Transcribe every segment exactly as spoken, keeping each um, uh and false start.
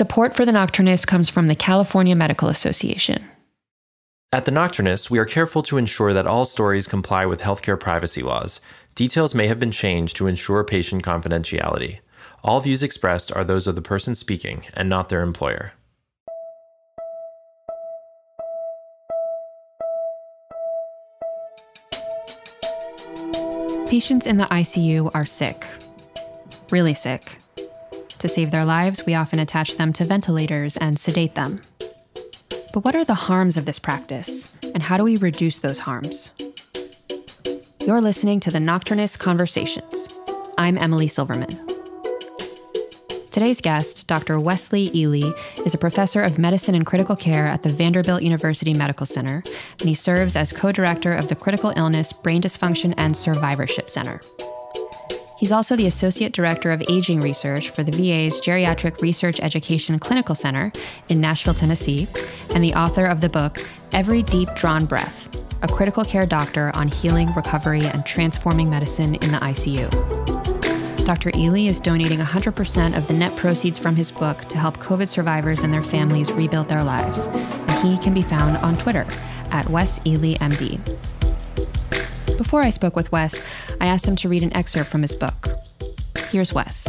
Support for The Nocturnists comes from the California Medical Association. At The Nocturnists, we are careful to ensure that all stories comply with healthcare privacy laws. Details may have been changed to ensure patient confidentiality. All views expressed are those of the person speaking and not their employer. Patients in the I C U are sick, really sick. To save their lives, we often attach them to ventilators and sedate them. But what are the harms of this practice, and how do we reduce those harms? You're listening to The Nocturnist Conversations. I'm Emily Silverman. Today's guest, Doctor Wesley Ely, is a professor of medicine and critical care at the Vanderbilt University Medical Center, and he serves as co-director of the Critical Illness, Brain Dysfunction, and Survivorship Center. He's also the Associate Director of Aging Research for the V A's Geriatric Research Education Clinical Center in Nashville, Tennessee, and the author of the book, Every Deep Drawn Breath, A Critical Care Doctor on Healing, Recovery, and Transforming Medicine in the I C U. Doctor Ely is donating one hundred percent of the net proceeds from his book to help COVID survivors and their families rebuild their lives. And he can be found on Twitter at Wes Ely M D. Before I spoke with Wes, I asked him to read an excerpt from his book. Here's Wes.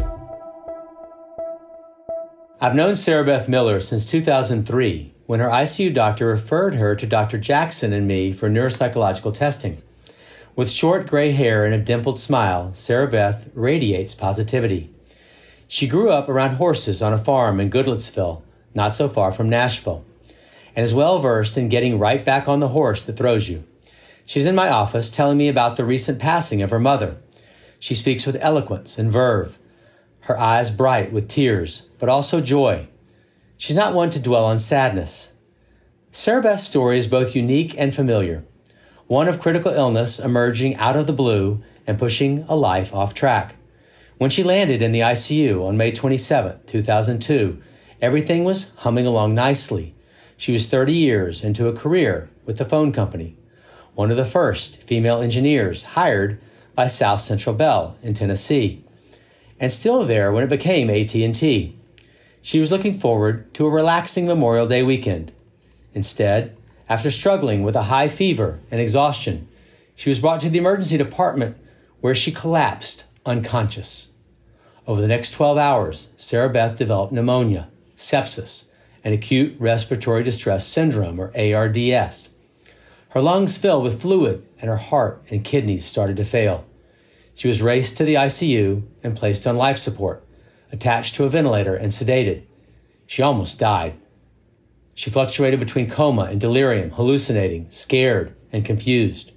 I've known Sarah Beth Miller since two thousand three, when her I C U doctor referred her to Doctor Jackson and me for neuropsychological testing. With short gray hair and a dimpled smile, Sarah Beth radiates positivity. She grew up around horses on a farm in Goodlettsville, not so far from Nashville, and is well-versed in getting right back on the horse that throws you. She's in my office telling me about the recent passing of her mother. She speaks with eloquence and verve, her eyes bright with tears, but also joy. She's not one to dwell on sadness. Sarah Beth's story is both unique and familiar, one of critical illness emerging out of the blue and pushing a life off track. When she landed in the I C U on May twenty-seventh, two thousand two, everything was humming along nicely. She was thirty years into a career with the phone company, one of the first female engineers hired by South Central Bell in Tennessee, and still there when it became A T and T. She was looking forward to a relaxing Memorial Day weekend. Instead, after struggling with a high fever and exhaustion, she was brought to the emergency department where she collapsed unconscious. Over the next twelve hours, Sarah Beth developed pneumonia, sepsis, and acute respiratory distress syndrome, or A R D S. Her lungs filled with fluid, and her heart and kidneys started to fail. She was raced to the I C U and placed on life support, attached to a ventilator and sedated. She almost died. She fluctuated between coma and delirium, hallucinating, scared, and confused.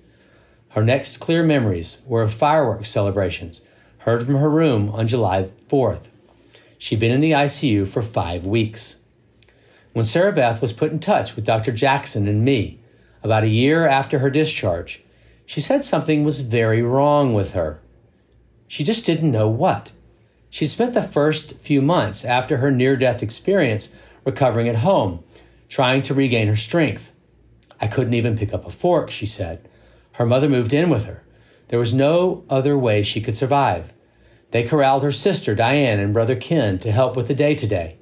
Her next clear memories were of fireworks celebrations, heard from her room on July fourth. She'd been in the I C U for five weeks. When Sarah Beth was put in touch with Doctor Jackson and me, about a year after her discharge, she said something was very wrong with her. She just didn't know what. She spent the first few months after her near-death experience recovering at home, trying to regain her strength. I couldn't even pick up a fork, she said. Her mother moved in with her. There was no other way she could survive. They corralled her sister, Diane, and brother Ken to help with the day-to-day.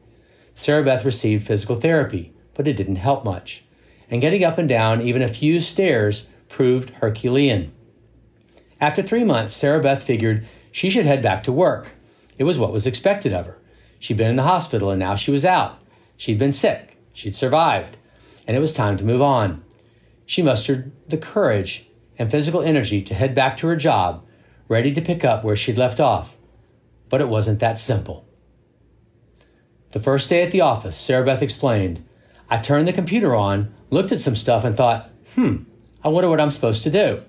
Sarah Beth received physical therapy, but it didn't help much, and getting up and down even a few stairs proved Herculean. After three months, Sarah Beth figured she should head back to work. It was what was expected of her. She'd been in the hospital and now she was out. She'd been sick, she'd survived, and it was time to move on. She mustered the courage and physical energy to head back to her job, ready to pick up where she'd left off. But it wasn't that simple. The first day at the office, Sarah Beth explained, I turned the computer on, looked at some stuff, and thought, hmm, I wonder what I'm supposed to do.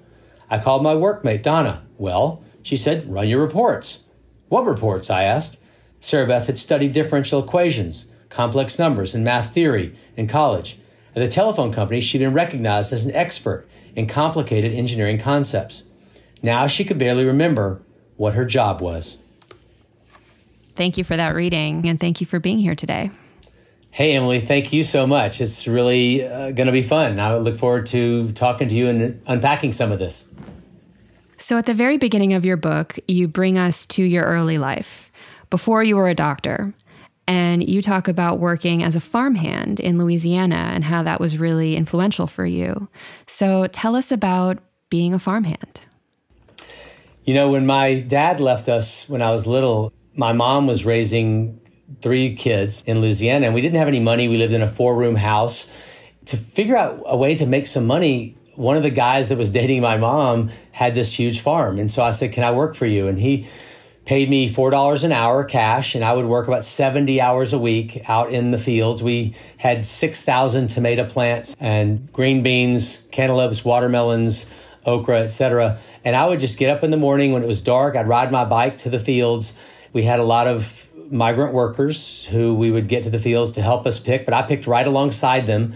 I called my workmate, Donna. Well, she said, run your reports. What reports? I asked. Sarah Beth had studied differential equations, complex numbers, and math theory in college. At the telephone company, she'd been recognized as an expert in complicated engineering concepts. Now she could barely remember what her job was. Thank you for that reading, and thank you for being here today. Hey, Emily, thank you so much. It's really uh, going to be fun. I look forward to talking to you and unpacking some of this. So at the very beginning of your book, you bring us to your early life, before you were a doctor. And you talk about working as a farmhand in Louisiana and how that was really influential for you. So tell us about being a farmhand. You know, when my dad left us when I was little, my mom was raising three kids in Louisiana, and we didn't have any money. We lived in a four-room house. To figure out a way to make some money, one of the guys that was dating my mom had this huge farm. And so I said, can I work for you? And he paid me four dollars an hour cash, and I would work about seventy hours a week out in the fields. We had six thousand tomato plants and green beans, cantaloupes, watermelons, okra, et cetera. And I would just get up in the morning when it was dark. I'd ride my bike to the fields. We had a lot of migrant workers who we would get to the fields to help us pick, but I picked right alongside them.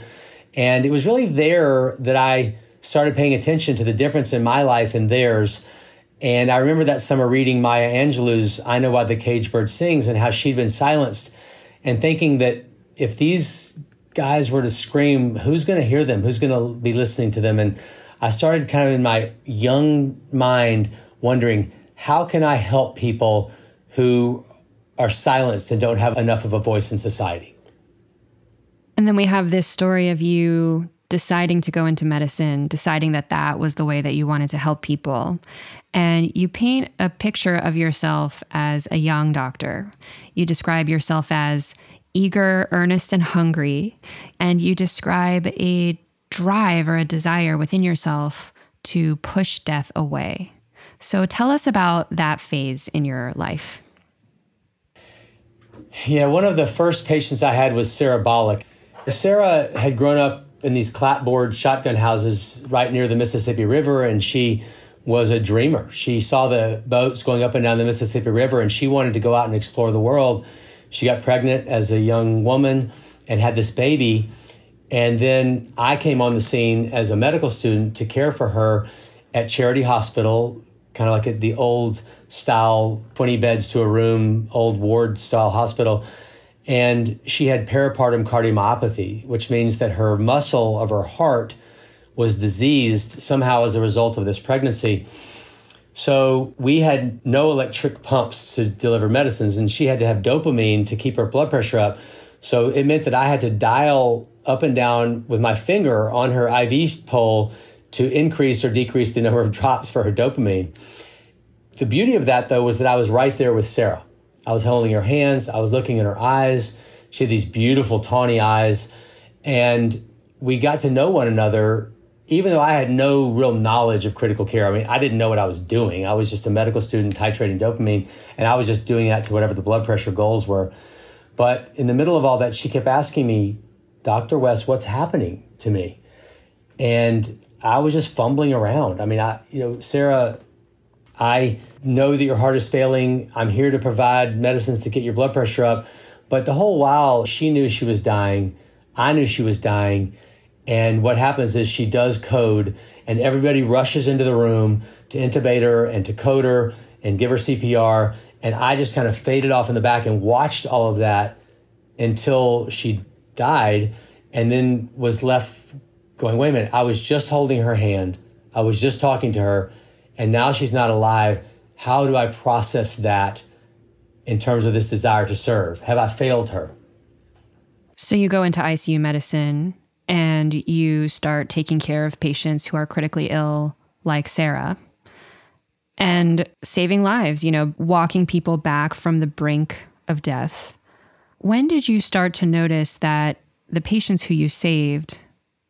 And it was really there that I started paying attention to the difference in my life and theirs. And I remember that summer reading Maya Angelou's I Know Why the Caged Bird Sings and how she'd been silenced, and thinking that if these guys were to scream, who's going to hear them? Who's going to be listening to them? And I started kind of in my young mind wondering, how can I help people who are silenced and don't have enough of a voice in society? And then we have this story of you deciding to go into medicine, deciding that that was the way that you wanted to help people. And you paint a picture of yourself as a young doctor. You describe yourself as eager, earnest, and hungry. And you describe a drive or a desire within yourself to push death away. So tell us about that phase in your life. Yeah, one of the first patients I had was Sarah Bollock. Sarah had grown up in these clapboard shotgun houses right near the Mississippi River, and she was a dreamer. She saw the boats going up and down the Mississippi River, and she wanted to go out and explore the world. She got pregnant as a young woman and had this baby. And then I came on the scene as a medical student to care for her at Charity Hospital, kind of like at the old style, twenty beds to a room, old ward style hospital. And she had peripartum cardiomyopathy, which means that her muscle of her heart was diseased somehow as a result of this pregnancy. So we had no electric pumps to deliver medicines, and she had to have dopamine to keep her blood pressure up. So it meant that I had to dial up and down with my finger on her I V pole to increase or decrease the number of drops for her dopamine. The beauty of that, though, was that I was right there with Sarah. I was holding her hands. I was looking in her eyes. She had these beautiful tawny eyes. And we got to know one another, even though I had no real knowledge of critical care. I mean, I didn't know what I was doing. I was just a medical student titrating dopamine, and I was just doing that to whatever the blood pressure goals were. But in the middle of all that, she kept asking me, Doctor West, what's happening to me? And I was just fumbling around. I mean, I, you know, Sarah, I know that your heart is failing. I'm here to provide medicines to get your blood pressure up. But the whole while, she knew she was dying. I knew she was dying. And what happens is she does code, and everybody rushes into the room to intubate her and to code her and give her C P R. And I just kind of faded off in the back and watched all of that until she died, and then was left going, wait a minute, I was just holding her hand. I was just talking to her. And now she's not alive. How do I process that in terms of this desire to serve? Have I failed her? So you go into I C U medicine and you start taking care of patients who are critically ill, like Sarah, and saving lives, you know, walking people back from the brink of death. When did you start to notice that the patients who you saved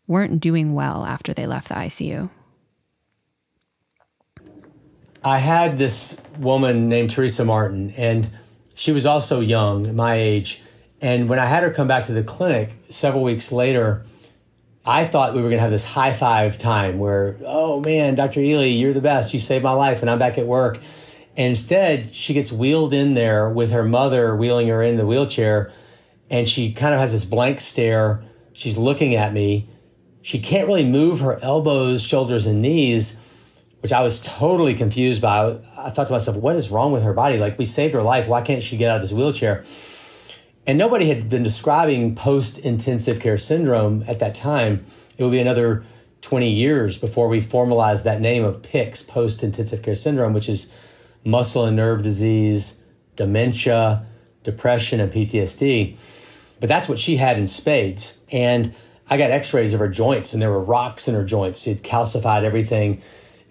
weren't doing well after they left the I C U? I had this woman named Teresa Martin, and she was also young, my age. And when I had her come back to the clinic several weeks later, I thought we were going to have this high five time where, oh man, Doctor Ely, you're the best. You saved my life and I'm back at work. And instead, she gets wheeled in there with her mother wheeling her in the wheelchair. And she kind of has this blank stare. She's looking at me. She can't really move her elbows, shoulders, and knees, which I was totally confused by. I thought to myself, what is wrong with her body? Like, we saved her life. Why can't she get out of this wheelchair? And nobody had been describing post-intensive care syndrome at that time. It would be another twenty years before we formalized that name of PICS, post-intensive care syndrome, which is muscle and nerve disease, dementia, depression and P T S D. But that's what she had in spades. And I got x-rays of her joints, and there were rocks in her joints. She had calcified everything.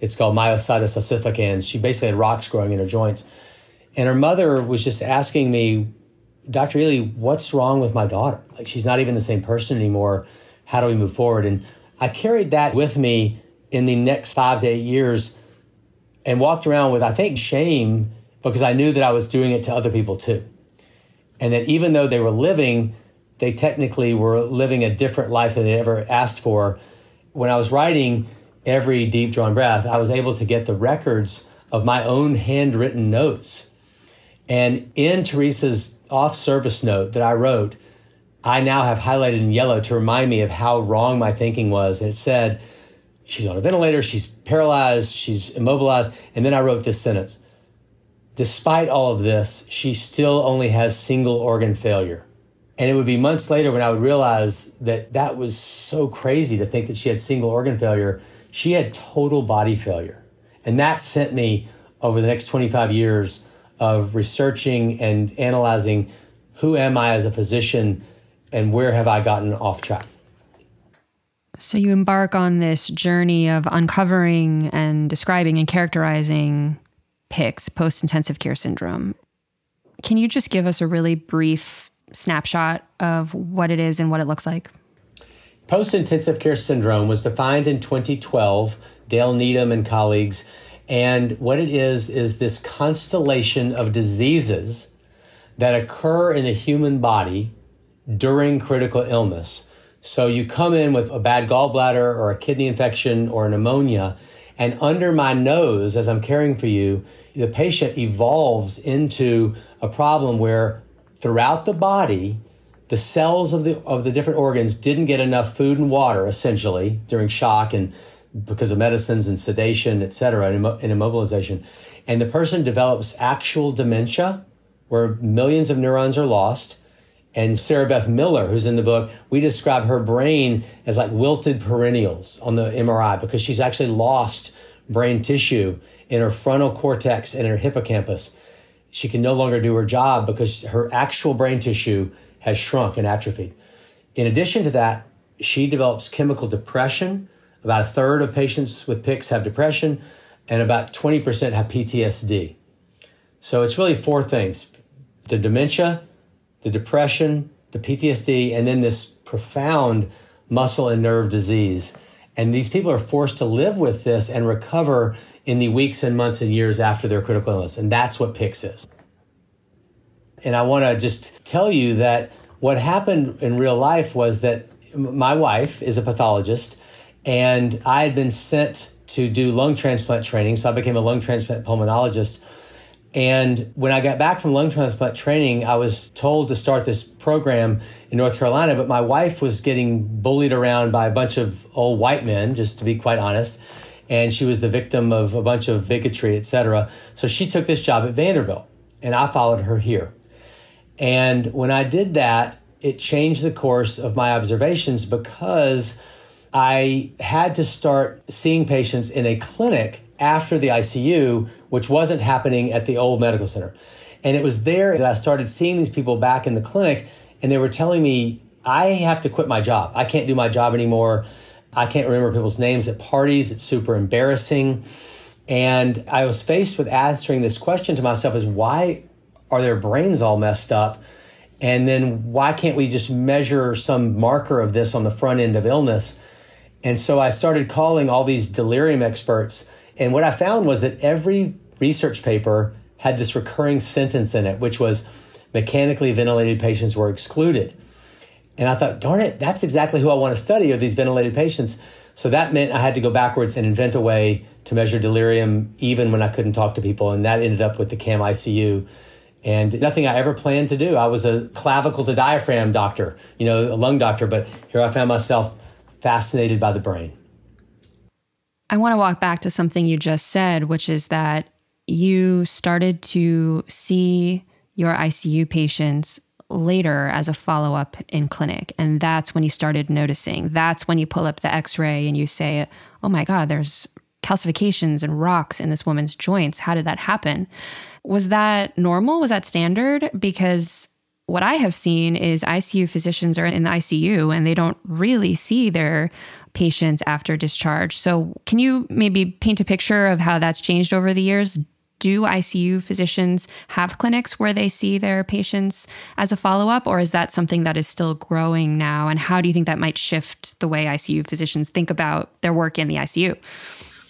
It's called myositis ossificans. She basically had rocks growing in her joints. And her mother was just asking me, Doctor Ely, what's wrong with my daughter? Like, she's not even the same person anymore. How do we move forward? And I carried that with me in the next five to eight years and walked around with, I think, shame, because I knew that I was doing it to other people too. And that even though they were living, they technically were living a different life than they ever asked for. When I was writing every deep drawn breath, I was able to get the records of my own handwritten notes. And in Teresa's off-service note that I wrote, I now have highlighted in yellow to remind me of how wrong my thinking was. And it said, she's on a ventilator, she's paralyzed, she's immobilized. And then I wrote this sentence. Despite all of this, she still only has single organ failure. And it would be months later when I would realize that that was so crazy to think that she had single organ failure. She had total body failure. And that sent me over the next twenty-five years of researching and analyzing who am I as a physician and where have I gotten off track. So you embark on this journey of uncovering and describing and characterizing PICS, post-intensive care syndrome. Can you just give us a really brief snapshot of what it is and what it looks like? Post-intensive care syndrome was defined in twenty twelve, Dale Needham and colleagues, and what it is is this constellation of diseases that occur in the human body during critical illness. So you come in with a bad gallbladder or a kidney infection or pneumonia, and under my nose, as I'm caring for you, the patient evolves into a problem where throughout the body, the cells of the of the different organs didn't get enough food and water, essentially, during shock and because of medicines and sedation, et cetera, and, immo and immobilization. And the person develops actual dementia where millions of neurons are lost. And Sarah Beth Miller, who's in the book, we describe her brain as like wilted perennials on the M R I because she's actually lost brain tissue in her frontal cortex and her hippocampus. She can no longer do her job because her actual brain tissue has shrunk and atrophied. In addition to that, she develops chemical depression. About a third of patients with PICS have depression, and about twenty percent have P T S D. So it's really four things: the dementia, the depression, the P T S D, and then this profound muscle and nerve disease. And these people are forced to live with this and recover in the weeks and months and years after their critical illness. And that's what PICS is. And I want to just tell you that what happened in real life was that my wife is a pathologist, and I had been sent to do lung transplant training. So I became a lung transplant pulmonologist. And when I got back from lung transplant training, I was told to start this program in North Carolina, but my wife was getting bullied around by a bunch of old white men, just to be quite honest. And she was the victim of a bunch of bigotry, et cetera. So she took this job at Vanderbilt, and I followed her here. And when I did that, it changed the course of my observations because I had to start seeing patients in a clinic after the I C U, which wasn't happening at the old medical center. And it was there that I started seeing these people back in the clinic, and they were telling me, I have to quit my job. I can't do my job anymore. I can't remember people's names at parties. It's super embarrassing. And I was faced with answering this question to myself is, why are their brains all messed up? And then why can't we just measure some marker of this on the front end of illness? And so I started calling all these delirium experts. And what I found was that every research paper had this recurring sentence in it, which was mechanically ventilated patients were excluded. And I thought, darn it, that's exactly who I want to study, are these ventilated patients. So that meant I had to go backwards and invent a way to measure delirium even when I couldn't talk to people. And that ended up with the CAM I C U. And nothing I ever planned to do. I was a clavicle to diaphragm doctor, you know, a lung doctor. But here I found myself fascinated by the brain. I want to walk back to something you just said, which is that you started to see your I C U patients later as a follow-up in clinic. And that's when you started noticing. That's when you pull up the x-ray and you say, oh my God, there's calcifications and rocks in this woman's joints. How did that happen? Was that normal? Was that standard? Because what I have seen is I C U physicians are in the I C U and they don't really see their patients after discharge. So can you maybe paint a picture of how that's changed over the years? Do I C U physicians have clinics where they see their patients as a follow-up, or is that something that is still growing now? And how do you think that might shift the way I C U physicians think about their work in the I C U?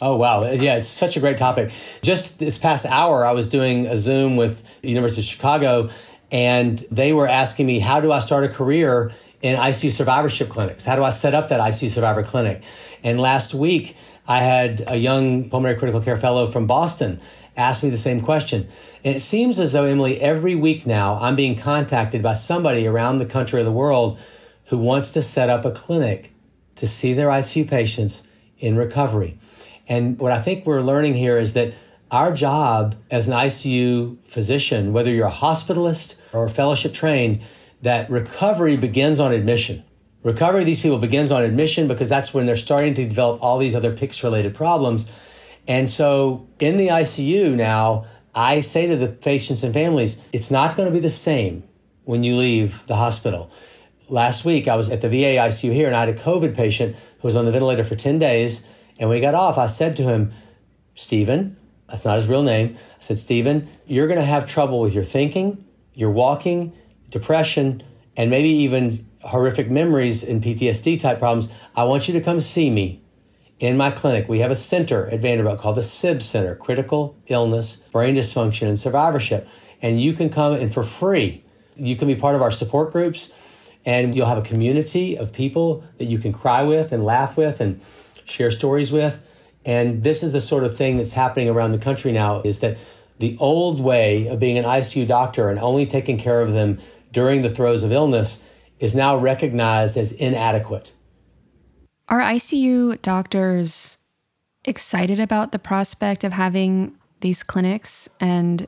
Oh, wow. Yeah, it's such a great topic. Just this past hour, I was doing a Zoom with the University of Chicago, and they were asking me, how do I start a career in I C U survivorship clinics? How do I set up that I C U survivor clinic? And last week, I had a young pulmonary critical care fellow from Boston ask me the same question. And it seems as though, Emily, every week now, I'm being contacted by somebody around the country or the world who wants to set up a clinic to see their I C U patients in recovery. And what I think we're learning here is that our job as an I C U physician, whether you're a hospitalist or fellowship trained, that recovery begins on admission. Recovery of these people begins on admission because that's when they're starting to develop all these other P I C S-related problems. And so in the I C U now, I say to the patients and families, it's not going to be the same when you leave the hospital. Last week, I was at the V A I C U here, and I had a COVID patient who was on the ventilator for ten days. And when he got off, I said to him, Stephen, that's not his real name. I said, Stephen, you're going to have trouble with your thinking, your walking, depression, and maybe even horrific memories and P T S D type problems. I want you to come see me in my clinic. We have a center at Vanderbilt called the S I B Center, Critical Illness, Brain Dysfunction, and Survivorship. And you can come, and for free, you can be part of our support groups, and you'll have a community of people that you can cry with and laugh with and share stories with. And this is the sort of thing that's happening around the country now, is that the old way of being an I C U doctor and only taking care of them during the throes of illness is now recognized as inadequate. Are I C U doctors excited about the prospect of having these clinics? And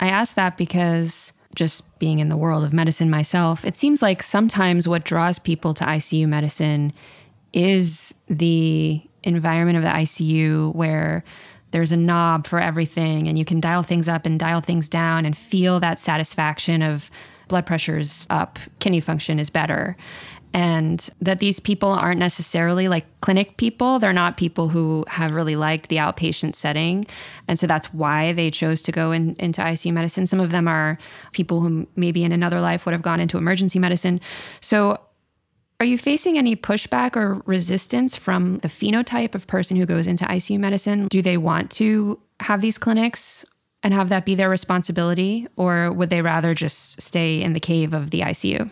I ask that because, just being in the world of medicine myself, it seems like sometimes what draws people to I C U medicine is the environment of the I C U where there's a knob for everything and you can dial things up and dial things down and feel that satisfaction of blood pressure's up, kidney function is better. And that these people aren't necessarily like clinic people. They're not people who have really liked the outpatient setting. And so that's why they chose to go in, into I C U medicine. Some of them are people who maybe in another life would have gone into emergency medicine. So are you facing any pushback or resistance from the phenotype of person who goes into I C U medicine? Do they want to have these clinics and have that be their responsibility, or would they rather just stay in the cave of the I C U?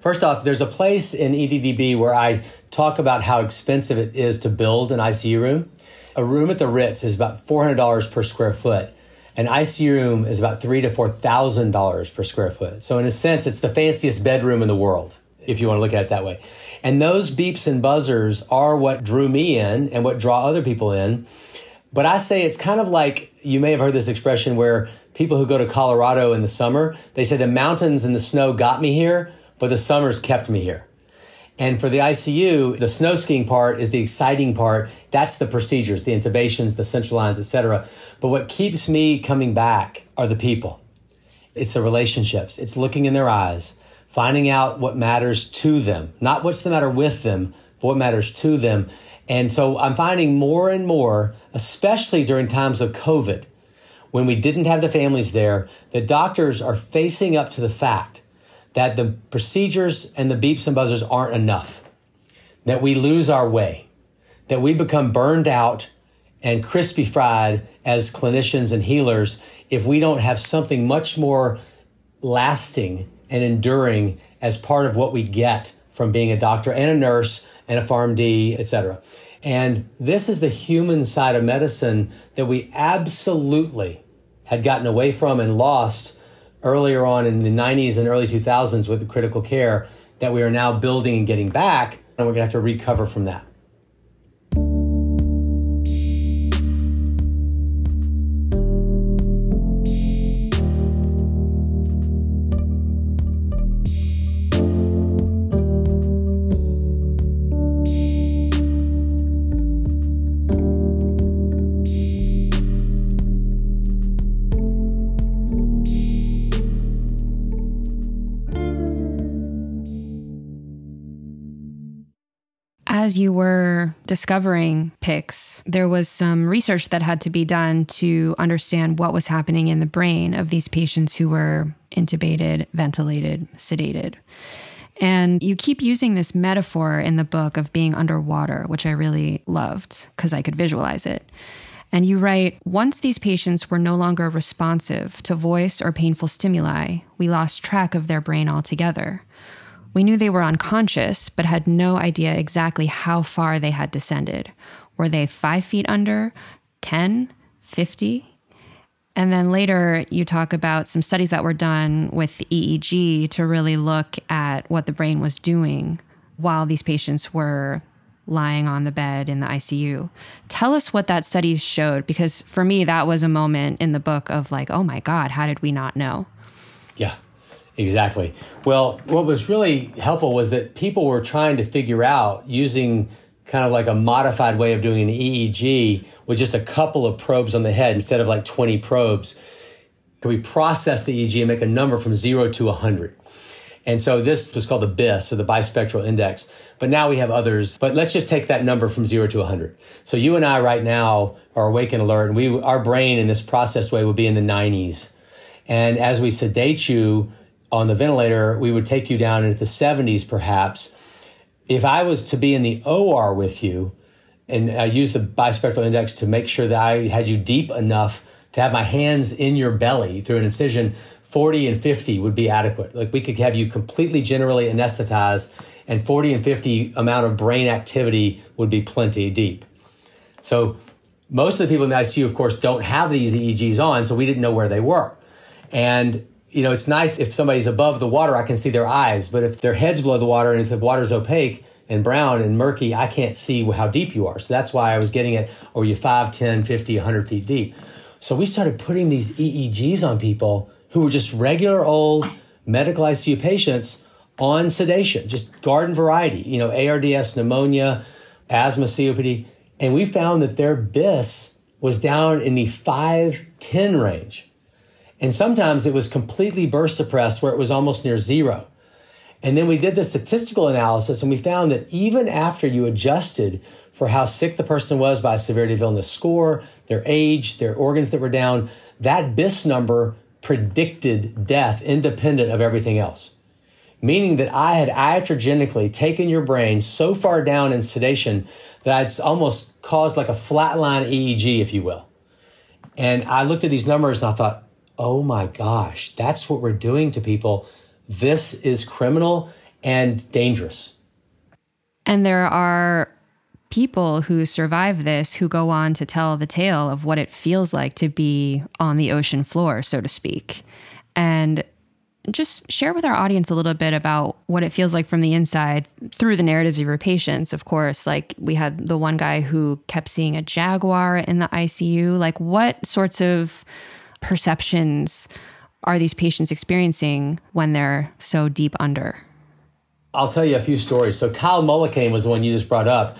First off, there's a place in E D D B where I talk about how expensive it is to build an I C U room. A room at the Ritz is about four hundred dollars per square foot. An I C U room is about three thousand to four thousand dollars per square foot. So in a sense, it's the fanciest bedroom in the world, if you want to look at it that way. And those beeps and buzzers are what drew me in and what draw other people in. But I say it's kind of like, you may have heard this expression where people who go to Colorado in the summer, they say the mountains and the snow got me here, but the summers kept me here. And for the I C U, the snow skiing part is the exciting part. That's the procedures, the intubations, the central lines, et cetera. But what keeps me coming back are the people. It's the relationships. It's looking in their eyes, finding out what matters to them, not what's the matter with them, but what matters to them. And so I'm finding more and more, especially during times of COVID, when we didn't have the families there, the doctors are facing up to the fact that the procedures and the beeps and buzzers aren't enough, that we lose our way, that we become burned out and crispy fried as clinicians and healers if we don't have something much more lasting and enduring as part of what we get from being a doctor and a nurse and a PharmD, et cetera. And this is the human side of medicine that we absolutely had gotten away from and lost earlier on in the nineties and early two thousands with the critical care that we are now building and getting back, and we're gonna have to recover from that. as you were discovering PICS, there was some research that had to be done to understand what was happening in the brain of these patients who were intubated, ventilated, sedated. And you keep using this metaphor in the book of being underwater, which I really loved because I could visualize it. And you write, once these patients were no longer responsive to voice or painful stimuli, we lost track of their brain altogether. We knew they were unconscious, but had no idea exactly how far they had descended. Were they five feet under, ten, fifty? And then later you talk about some studies that were done with E E G to really look at what the brain was doing while these patients were lying on the bed in the I C U. Tell us what that study showed, because for me, that was a moment in the book of like, oh my God, how did we not know? Yeah, exactly. Well, what was really helpful was that people were trying to figure out using kind of like a modified way of doing an E E G with just a couple of probes on the head instead of like twenty probes. Could we process the E E G and make a number from zero to one hundred? And so this was called the BIS, so the bispectral index. But now we have others. But let's just take that number from zero to one hundred. So you and I right now are awake and alert. And we, our brain in this processed way would be in the nineties. And as we sedate you on the ventilator, we would take you down into the seventies perhaps. If I was to be in the O R with you, and I used the bispectral index to make sure that I had you deep enough to have my hands in your belly through an incision, forty and fifty would be adequate. Like we could have you completely generally anesthetized, and forty and fifty amount of brain activity would be plenty deep. So most of the people in the I C U, of course, don't have these E E Gs on, so we didn't know where they were. And, you know, it's nice if somebody's above the water, I can see their eyes, but if their head's below the water and if the water's opaque and brown and murky, I can't see how deep you are. So that's why I was getting it, or you five, ten, fifty, one hundred feet deep. So we started putting these E E Gs on people who were just regular old medical I C U patients on sedation, just garden variety, you know, A R D S, pneumonia, asthma, C O P D. And we found that their BIS was down in the five, ten range. And sometimes it was completely burst suppressed where it was almost near zero. And then we did the statistical analysis and we found that even after you adjusted for how sick the person was by severity of illness score, their age, their organs that were down, that BIS number predicted death independent of everything else. Meaning that I had iatrogenically taken your brain so far down in sedation that it's almost caused like a flatline E E G, if you will. And I looked at these numbers and I thought, oh my gosh, that's what we're doing to people. This is criminal and dangerous. And there are people who survive this who go on to tell the tale of what it feels like to be on the ocean floor, so to speak. And just share with our audience a little bit about what it feels like from the inside through the narratives of your patients, of course. Like we had the one guy who kept seeing a jaguar in the I C U. Like what sorts of perceptions are these patients experiencing when they're so deep under? I'll tell you a few stories. So Kyle Mullican was the one you just brought up.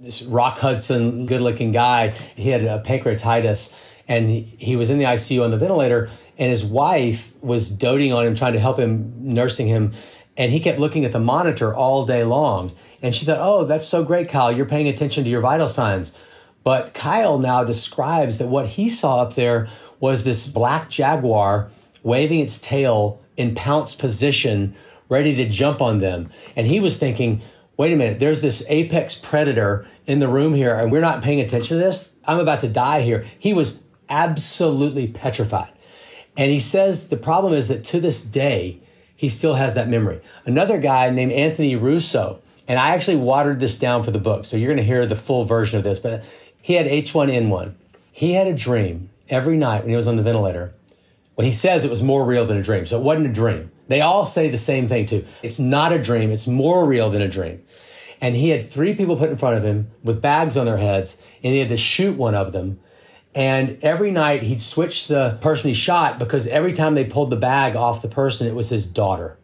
This Rock Hudson, good-looking guy. He had a pancreatitis, and he was in the I C U on the ventilator, and his wife was doting on him, trying to help him, nursing him. And he kept looking at the monitor all day long. And she thought, oh, that's so great, Kyle. You're paying attention to your vital signs. But Kyle now describes that what he saw up there was this black jaguar waving its tail in pounce position, ready to jump on them. And he was thinking, wait a minute, there's this apex predator in the room here, and we're not paying attention to this? I'm about to die here. He was absolutely petrified. And he says the problem is that to this day, he still has that memory. Another guy named Anthony Russo, and I actually watered this down for the book, so you're going to hear the full version of this, but he had H one N one. He had a dream every night when he was on the ventilator. Well, he says it was more real than a dream, so it wasn't a dream. They all say the same thing, too. It's not a dream. It's more real than a dream. And he had three people put in front of him with bags on their heads, and he had to shoot one of them. And every night he'd switch the person he shot because every time they pulled the bag off the person, it was his daughter.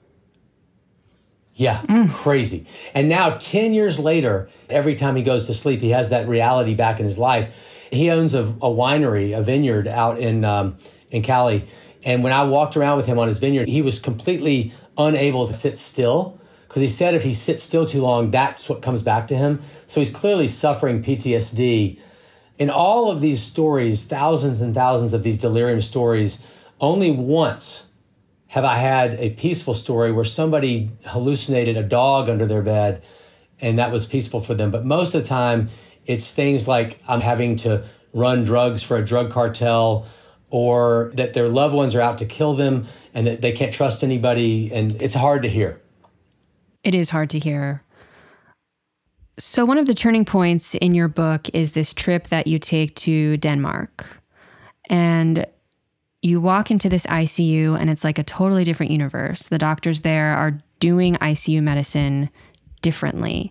Yeah, mm. Crazy. And now ten years later, every time he goes to sleep, he has that reality back in his life. He owns a, a winery, a vineyard out in, um, in Cali. And when I walked around with him on his vineyard, he was completely unable to sit still. because he said if he sits still too long, that's what comes back to him. So he's clearly suffering P T S D. In all of these stories, thousands and thousands of these delirium stories, only once have I had a peaceful story where somebody hallucinated a dog under their bed and that was peaceful for them. But most of the time, it's things like I'm having to run drugs for a drug cartel, or that their loved ones are out to kill them and that they can't trust anybody. And it's hard to hear. It is hard to hear. So one of the turning points in your book is this trip that you take to Denmark. And you walk into this I C U and it's like a totally different universe. The doctors there are doing I C U medicine differently.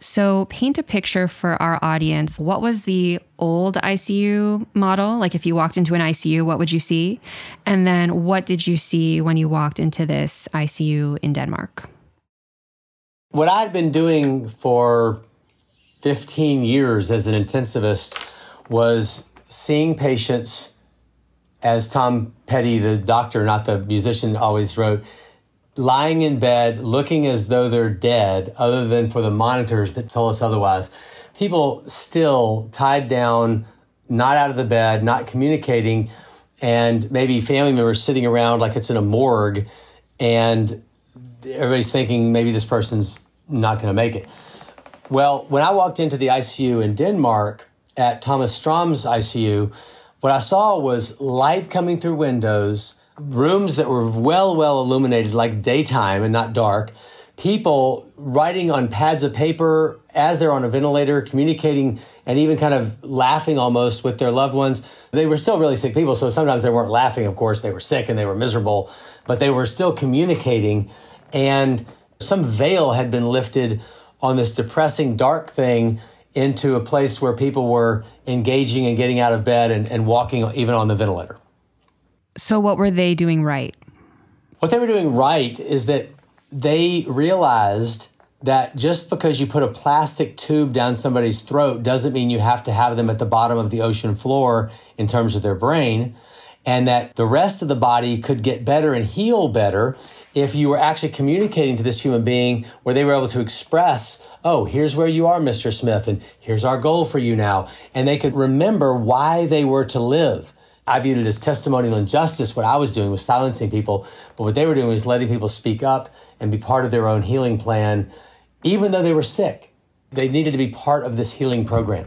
So paint a picture for our audience. What was the old I C U model? Like if you walked into an I C U, what would you see? And then what did you see when you walked into this I C U in Denmark? What I'd been doing for fifteen years as an intensivist was seeing patients, as Tom Petty, the doctor, not the musician, always wrote, lying in bed, looking as though they're dead, other than for the monitors that tell us otherwise. People still tied down, not out of the bed, not communicating, and maybe family members sitting around like it's in a morgue, and everybody's thinking maybe this person's not going to make it. Well, when I walked into the I C U in Denmark at Thomas Strom's I C U, what I saw was light coming through windows, rooms that were well, well illuminated, like daytime and not dark, people writing on pads of paper as they're on a ventilator, communicating and even kind of laughing almost with their loved ones. They were still really sick people, so sometimes they weren't laughing, of course. They were sick and they were miserable, but they were still communicating. And some veil had been lifted on this depressing, dark thing into a place where people were engaging and getting out of bed and, and walking even on the ventilator. So what were they doing right? What they were doing right is that they realized that just because you put a plastic tube down somebody's throat doesn't mean you have to have them at the bottom of the ocean floor in terms of their brain, and that the rest of the body could get better and heal better if you were actually communicating to this human being where they were able to express, oh, here's where you are, Mister Smith, and here's our goal for you now. And they could remember why they were to live. I viewed it as testimonial injustice. What I was doing was silencing people, but what they were doing was letting people speak up and be part of their own healing plan, even though they were sick. They needed to be part of this healing program.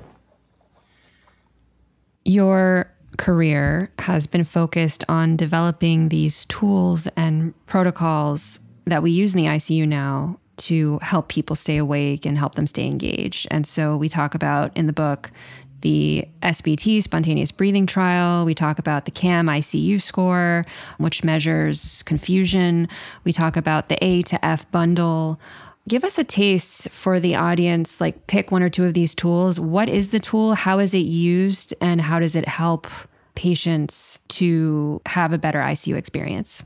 Your career has been focused on developing these tools and protocols that we use in the I C U now to help people stay awake and help them stay engaged. And so we talk about in the book the S B T, spontaneous breathing trial. We talk about the CAM I C U score, which measures confusion. We talk about the A to F bundle. Give us a taste for the audience, like pick one or two of these tools. What is the tool? How is it used? And how does it help patients to have a better I C U experience?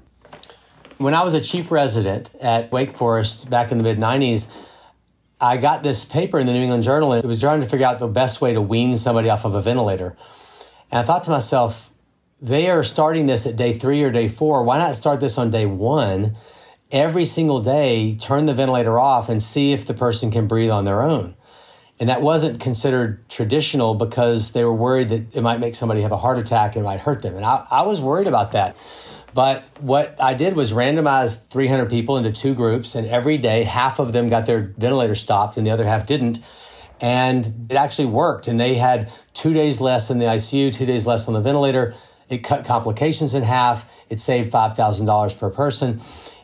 When I was a chief resident at Wake Forest back in the mid nineties, I got this paper in the New England Journal, and it was trying to figure out the best way to wean somebody off of a ventilator. And I thought to myself, they are starting this at day three or day four. Why not start this on day one? Every single day, turn the ventilator off and see if the person can breathe on their own. And that wasn't considered traditional because they were worried that it might make somebody have a heart attack and it might hurt them. And I, I was worried about that. But what I did was randomize three hundred people into two groups, and every day half of them got their ventilator stopped and the other half didn't. And it actually worked. And they had two days less in the I C U, two days less on the ventilator. It cut complications in half. It saved five thousand dollars per person.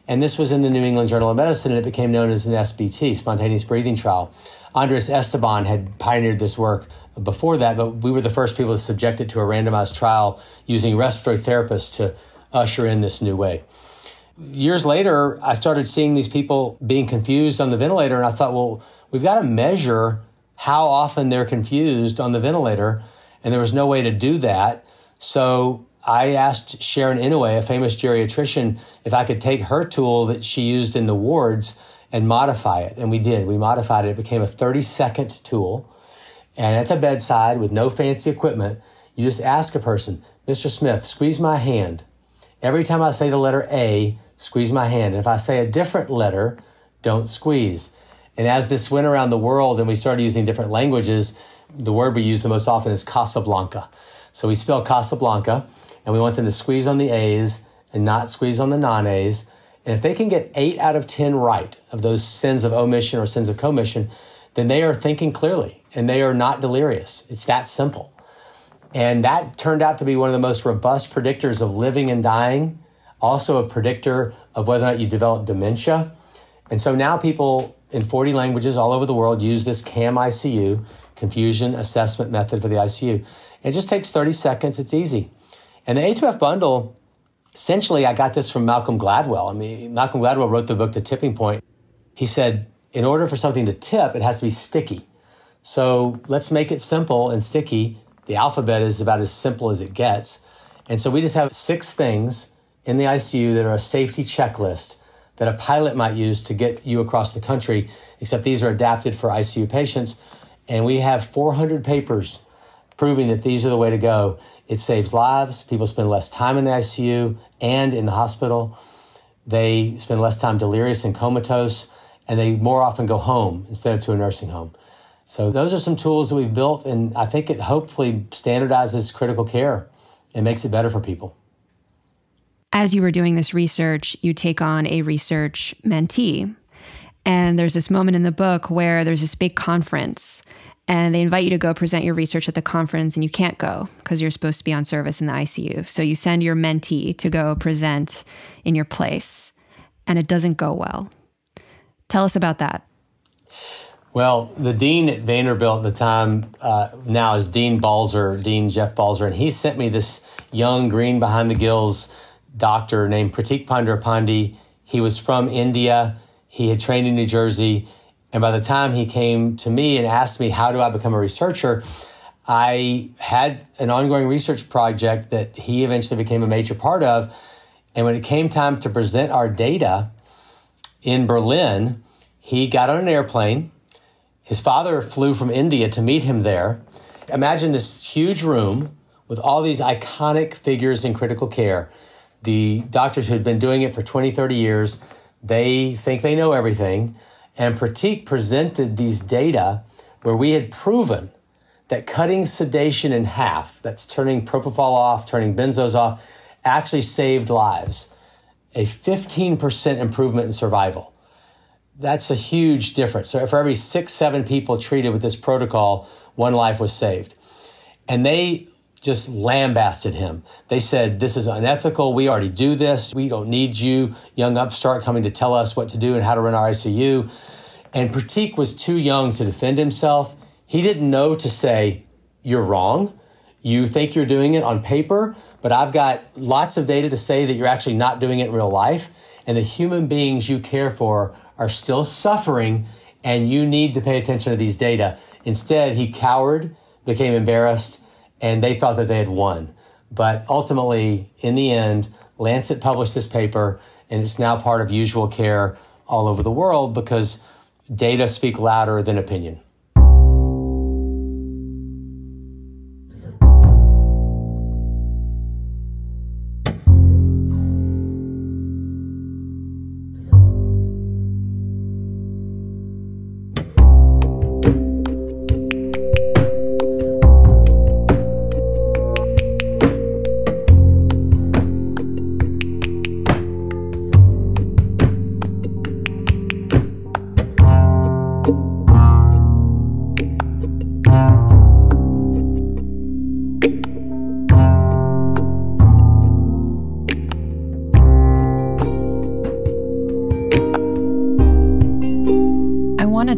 And this was in the New England Journal of Medicine, and it became known as an S B T, spontaneous breathing trial. Andres Esteban had pioneered this work before that, but we were the first people to subject it to a randomized trial using respiratory therapists to usher in this new way. Years later, I started seeing these people being confused on the ventilator, and I thought, well, we've got to measure how often they're confused on the ventilator, and there was no way to do that. So I asked Sharon Inouye, a famous geriatrician, if I could take her tool that she used in the wards and modify it, and we did. We modified it. It became a thirty-second tool, and at the bedside with no fancy equipment, you just ask a person, Mister Smith, squeeze my hand. Every time I say the letter A, squeeze my hand. And if I say a different letter, don't squeeze. And as this went around the world and we started using different languages, the word we use the most often is Casablanca. So we spell Casablanca, and we want them to squeeze on the A's and not squeeze on the non-A's. And if they can get eight out of ten right of those sins of omission or sins of commission, then they are thinking clearly and they are not delirious. It's that simple. And that turned out to be one of the most robust predictors of living and dying, also a predictor of whether or not you develop dementia. And so now people in forty languages all over the world use this CAM I C U, Confusion Assessment Method for the I C U. It just takes thirty seconds. It's easy. And the A two F bundle, essentially, I got this from Malcolm Gladwell. I mean, Malcolm Gladwell wrote the book, The Tipping Point. He said, in order for something to tip, it has to be sticky. So let's make it simple and sticky. The alphabet is about as simple as it gets. And so we just have six things in the I C U that are a safety checklist that a pilot might use to get you across the country, except these are adapted for I C U patients. And we have four hundred papers proving that these are the way to go. It saves lives. People spend less time in the I C U and in the hospital. They spend less time delirious and comatose, and they more often go home instead of to a nursing home. So those are some tools that we've built, and I think it hopefully standardizes critical care and makes it better for people. As you were doing this research, you take on a research mentee. And there's this moment in the book where there's this big conference, and they invite you to go present your research at the conference, and you can't go because you're supposed to be on service in the I C U. So you send your mentee to go present in your place, and it doesn't go well. Tell us about that. Well, the dean at Vanderbilt at the time, uh, now is Dean Balzer, Dean Jeff Balzer, and he sent me this young, green behind the gills doctor named Pratik Pandrapandi. He was from India. He had trained in New Jersey. And by the time he came to me and asked me, how do I become a researcher? I had an ongoing research project that he eventually became a major part of. And when it came time to present our data in Berlin, he got on an airplane. His father flew from India to meet him there. Imagine this huge room with all these iconic figures in critical care. The doctors who had been doing it for twenty, thirty years, they think they know everything. And Pratik presented these data where we had proven that cutting sedation in half, that's turning propofol off, turning benzos off, actually saved lives. A fifteen percent improvement in survival. That's a huge difference. So for every six, seven people treated with this protocol, one life was saved. And they just lambasted him. They said, this is unethical. We already do this. We don't need you, young upstart, coming to tell us what to do and how to run our I C U. And Pratik was too young to defend himself. He didn't know to say, you're wrong. You think you're doing it on paper, but I've got lots of data to say that you're actually not doing it in real life. And the human beings you care for are still suffering, and you need to pay attention to these data. Instead, he cowered, became embarrassed, and they thought that they had won. But ultimately, in the end, Lancet published this paper, and it's now part of usual care all over the world because data speak louder than opinion.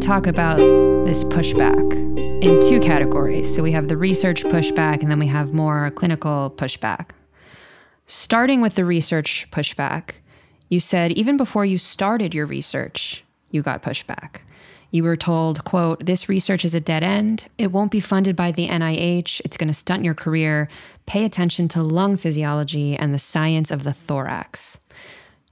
Talk about this pushback in two categories. So we have the research pushback, and then we have more clinical pushback. Starting with the research pushback, you said even before you started your research, you got pushback. You were told, quote, this research is a dead end. It won't be funded by the N I H. It's going to stunt your career. Pay attention to lung physiology and the science of the thorax.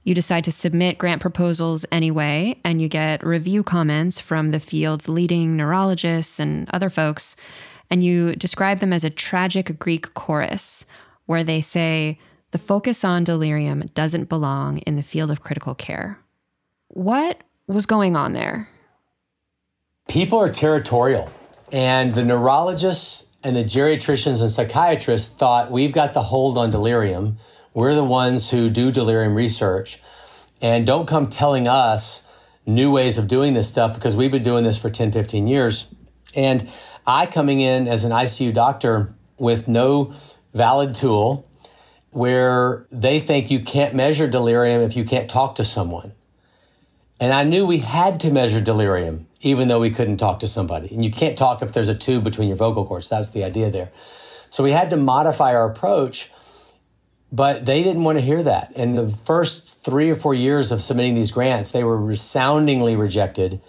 You decide to submit grant proposals anyway, and you get review comments from the field's leading neurologists and other folks, and you describe them as a tragic Greek chorus, where they say, the focus on delirium doesn't belong in the field of critical care. What was going on there? People are territorial, and the neurologists and the geriatricians and psychiatrists thought, we've got the hold on delirium. We're the ones who do delirium research, and don't come telling us new ways of doing this stuff, because we've been doing this for ten, fifteen years. And I, coming in as an I C U doctor with no valid tool, where they think you can't measure delirium if you can't talk to someone. And I knew we had to measure delirium, even though we couldn't talk to somebody. And you can't talk if there's a tube between your vocal cords. That's the idea there. So we had to modify our approach, but they didn't want to hear that. And the first three or four years of submitting these grants, they were resoundingly rejected.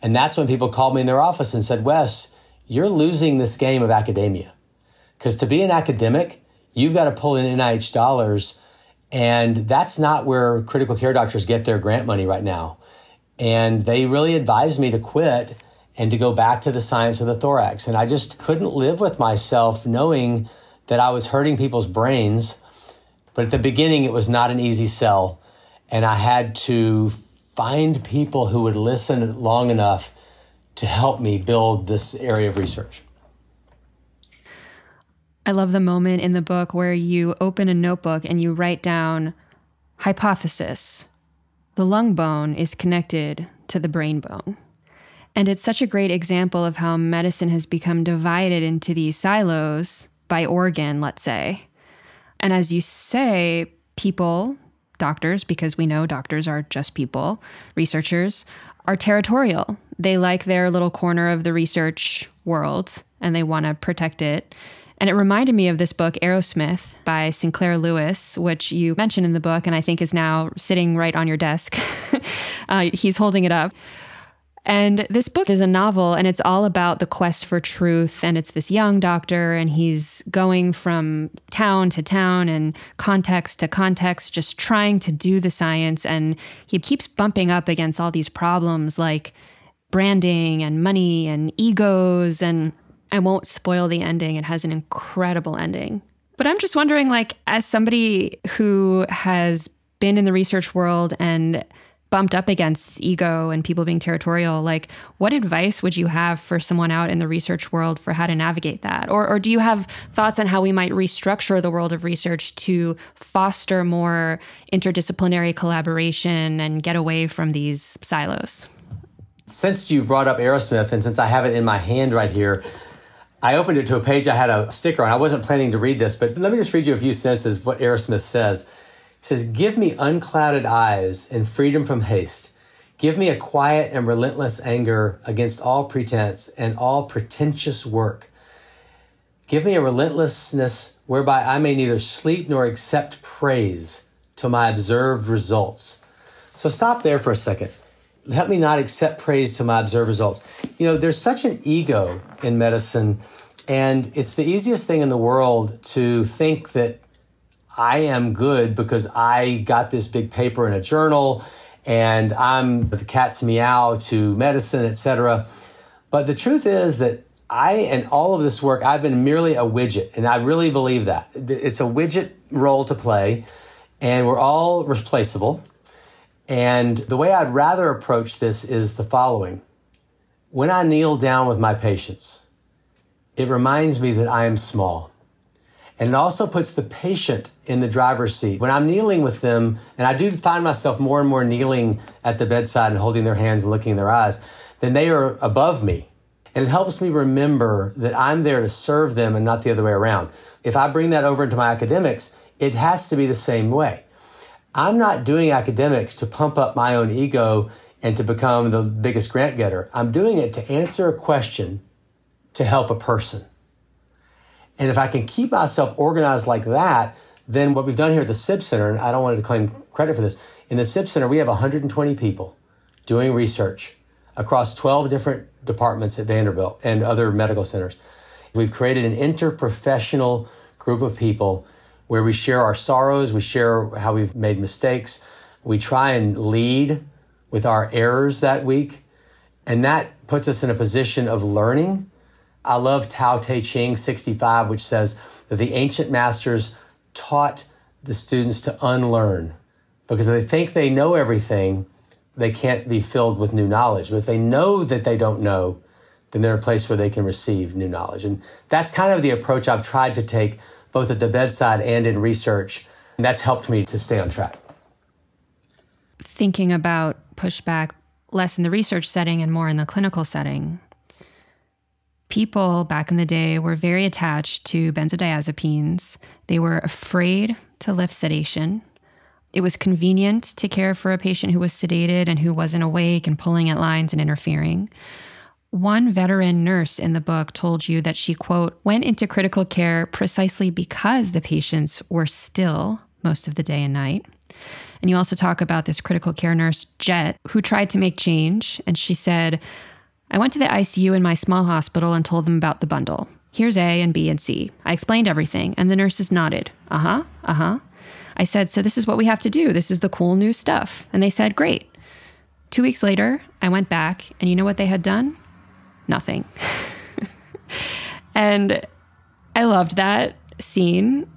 And that's when people called me in their office and said, Wes, you're losing this game of academia. Because to be an academic, you've got to pull in N I H dollars. And that's not where critical care doctors get their grant money right now. And they really advised me to quit and to go back to the science of the thorax. And I just couldn't live with myself knowing that I was hurting people's brains. But at the beginning, it was not an easy sell. And I had to find people who would listen long enough to help me build this area of research. I love the moment in the book where you open a notebook and you write down hypothesis. The lung bone is connected to the brain bone. And it's such a great example of how medicine has become divided into these silos by organ, let's say. And as you say, people, doctors, because we know doctors are just people, researchers, are territorial. They like their little corner of the research world and they want to protect it. And it reminded me of this book, Arrowsmith, by Sinclair Lewis, which you mentioned in the book and I think is now sitting right on your desk. uh, he's holding it up. And this book is a novel, and it's all about the quest for truth. And it's this young doctor, and he's going from town to town and context to context, just trying to do the science. And he keeps bumping up against all these problems like branding and money and egos. And I won't spoil the ending. It has an incredible ending. But I'm just wondering, like, as somebody who has been in the research world and bumped up against ego and people being territorial, like, what advice would you have for someone out in the research world for how to navigate that? Or, or do you have thoughts on how we might restructure the world of research to foster more interdisciplinary collaboration and get away from these silos? Since you brought up Arrowsmith, and since I have it in my hand right here, I opened it to a page I had a sticker on. I wasn't planning to read this, but let me just read you a few sentences of what Arrowsmith says. He says, give me unclouded eyes and freedom from haste. Give me a quiet and relentless anger against all pretense and all pretentious work. Give me a relentlessness whereby I may neither sleep nor accept praise till my observed results. So stop there for a second. Help me not accept praise till my observed results. You know, there's such an ego in medicine, and it's the easiest thing in the world to think that I am good because I got this big paper in a journal and I'm the cat's meow to medicine, et cetera. But the truth is that I and all of this work, I've been merely a widget. And I really believe that. It's a widget role to play, and we're all replaceable. And the way I'd rather approach this is the following. When I kneel down with my patients, it reminds me that I am small. And it also puts the patient in the driver's seat. When I'm kneeling with them, and I do find myself more and more kneeling at the bedside and holding their hands and looking in their eyes, then they are above me. And it helps me remember that I'm there to serve them and not the other way around. If I bring that over into my academics, it has to be the same way. I'm not doing academics to pump up my own ego and to become the biggest grant getter. I'm doing it to answer a question to help a person. And if I can keep myself organized like that, then what we've done here at the S I B Center, and I don't want to claim credit for this, in the S I B Center, we have one hundred twenty people doing research across twelve different departments at Vanderbilt and other medical centers. We've created an interprofessional group of people where we share our sorrows, we share how we've made mistakes, we try and lead with our errors that week, and that puts us in a position of learning. I love Tao Te Ching sixty-five, which says that the ancient masters taught the students to unlearn because they think they know everything, they can't be filled with new knowledge. But if they know that they don't know, then they're a place where they can receive new knowledge. And that's kind of the approach I've tried to take both at the bedside and in research. And that's helped me to stay on track. Thinking about pushback less in the research setting and more in the clinical setting, people back in the day were very attached to benzodiazepines. They were afraid to lift sedation. It was convenient to care for a patient who was sedated and who wasn't awake and pulling at lines and interfering. One veteran nurse in the book told you that she, quote, went into critical care precisely because the patients were still most of the day and night. And you also talk about this critical care nurse, Jet, who tried to make change. And she said, I went to the I C U in my small hospital and told them about the bundle. Here's A and B and C. I explained everything, and the nurses nodded. Uh-huh, uh-huh. I said, so this is what we have to do. This is the cool new stuff. And they said, great. Two weeks later, I went back, and you know what they had done? Nothing. And I loved that scene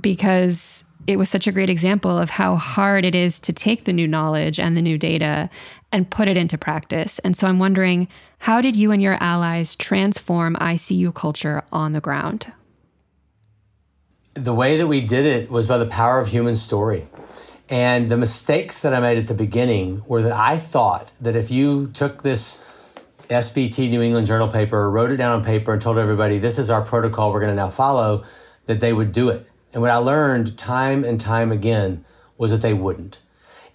because it was such a great example of how hard it is to take the new knowledge and the new data and put it into practice. And so I'm wondering, how did you and your allies transform I C U culture on the ground? The way that we did it was by the power of human story. And the mistakes that I made at the beginning were that I thought that if you took this S B T New England Journal paper, wrote it down on paper and told everybody, this is our protocol we're going to now follow, that they would do it. And what I learned time and time again was that they wouldn't.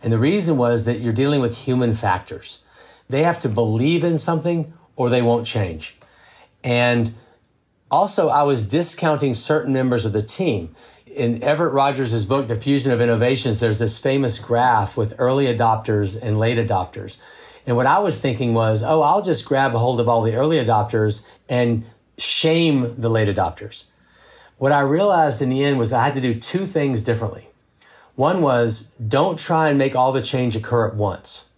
And the reason was that you're dealing with human factors. They have to believe in something or they won't change. And also, I was discounting certain members of the team. In Everett Rogers' book, Diffusion of Innovations, there's this famous graph with early adopters and late adopters. And what I was thinking was, oh, I'll just grab a hold of all the early adopters and shame the late adopters. What I realized in the end was I had to do two things differently. One was, don't try and make all the change occur at once.